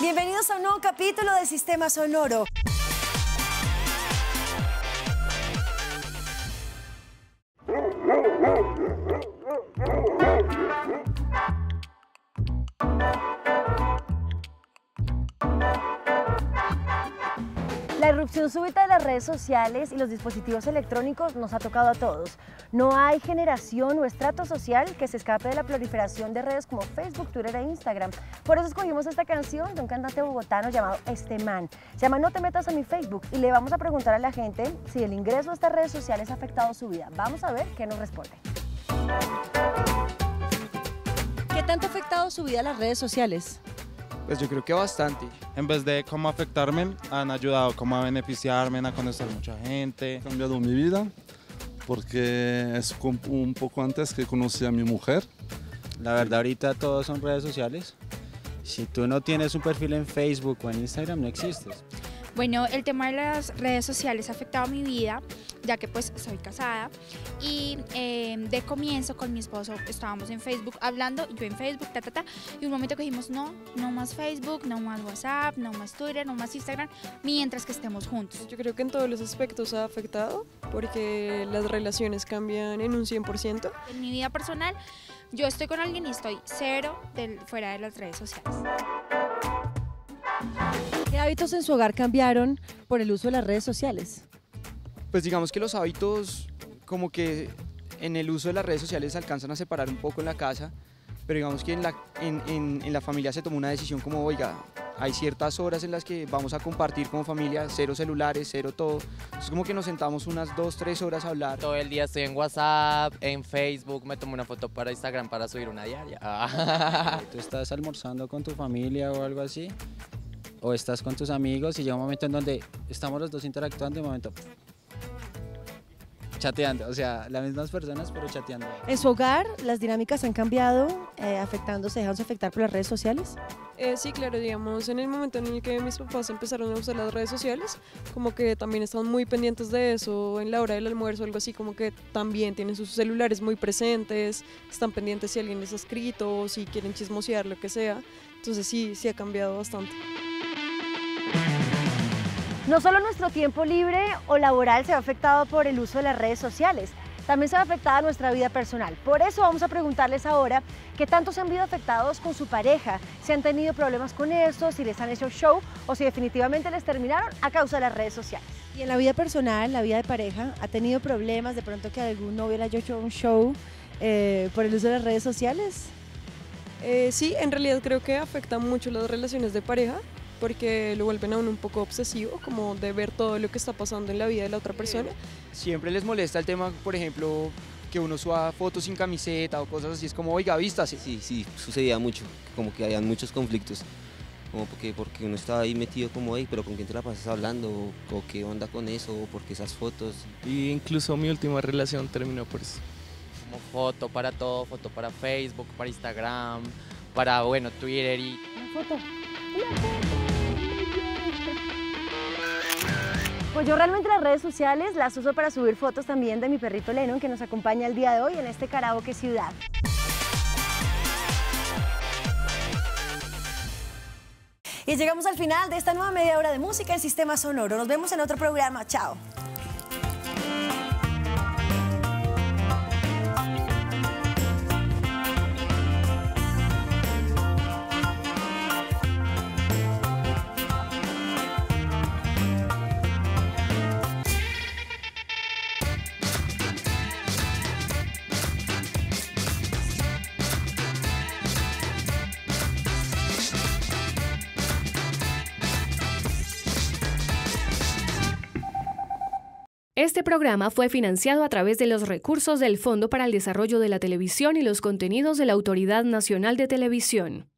Bienvenidos a un nuevo capítulo del Sistema Sonoro. La irrupción súbita de las redes sociales y los dispositivos electrónicos nos ha tocado a todos. No hay generación o estrato social que se escape de la proliferación de redes como Facebook, Twitter e Instagram. Por eso escogimos esta canción de un cantante bogotano llamado Esteman. Se llama No te metas a mi Facebook y le vamos a preguntar a la gente si el ingreso a estas redes sociales ha afectado su vida. Vamos a ver qué nos responde. ¿Qué tanto ha afectado su vida las redes sociales? Pues yo creo que bastante. En vez de cómo afectarme, han ayudado como a beneficiarme, a conocer mucha gente. Ha cambiado mi vida porque es un poco antes que conocí a mi mujer. La verdad ahorita todos son redes sociales. Si tú no tienes un perfil en Facebook o en Instagram, no existes. Bueno, el tema de las redes sociales ha afectado mi vida, ya que pues soy casada y de comienzo con mi esposo estábamos en Facebook hablando, yo en Facebook, y un momento que dijimos no más Facebook, no más WhatsApp, no más Twitter, no más Instagram, mientras que estemos juntos. Yo creo que en todos los aspectos ha afectado, porque las relaciones cambian en un 100%. En mi vida personal, yo estoy con alguien y estoy cero fuera de las redes sociales. ¿Qué hábitos en su hogar cambiaron por el uso de las redes sociales? Pues digamos que los hábitos como que en el uso de las redes sociales se alcanzan a separar un poco en la casa, pero digamos que en la familia se tomó una decisión como, oiga, hay ciertas horas en las que vamos a compartir como familia, cero celulares, cero todo. Entonces como que nos sentamos unas 2, 3 horas a hablar. Todo el día estoy en WhatsApp, en Facebook, me tomo una foto para Instagram para subir una diaria. ¿Tú estás almorzando con tu familia o algo así? ¿O estás con tus amigos y llega un momento en donde estamos los dos interactuando y un momento chateando, o sea, las mismas personas pero chateando? ¿En su hogar las dinámicas han cambiado, dejándose afectar por las redes sociales? Sí, claro, digamos, en el momento en el que mis papás empezaron a usar las redes sociales, como que también están muy pendientes de eso, en la hora del almuerzo, algo así, como que también tienen sus celulares muy presentes, están pendientes si alguien les ha escrito, si quieren chismosear, lo que sea, entonces sí ha cambiado bastante. No solo nuestro tiempo libre o laboral se ve afectado por el uso de las redes sociales, también se ve afectada nuestra vida personal. Por eso vamos a preguntarles ahora qué tanto se han visto afectados con su pareja, si han tenido problemas con eso, si les han hecho show o si definitivamente les terminaron a causa de las redes sociales. Y en la vida personal, la vida de pareja, ¿ha tenido problemas de pronto que algún novio le haya hecho un show por el uso de las redes sociales? Sí, en realidad creo que afectan mucho las relaciones de pareja, porque lo vuelven a uno un poco obsesivo, como de ver todo lo que está pasando en la vida de la otra persona. Siempre les molesta el tema, por ejemplo, que uno suba fotos sin camiseta o cosas así, es como, oiga, vístase. Sí, sucedía mucho, como que habían muchos conflictos, como porque uno estaba ahí metido como, hey, pero ¿con quién te la pasas hablando? ¿O qué onda con eso? ¿O por qué esas fotos? Y incluso mi última relación terminó por eso. Como foto para todo, foto para Facebook, para Instagram, para, bueno, Twitter y... Una foto. Pues yo realmente las redes sociales las uso para subir fotos también de mi perrito Lennon, que nos acompaña el día de hoy en este Karaoke Ciudad. Y llegamos al final de esta nueva media hora de música en Sistema Sonoro. Nos vemos en otro programa. Chao. Este programa fue financiado a través de los recursos del Fondo para el Desarrollo de la Televisión y los contenidos de la Autoridad Nacional de Televisión.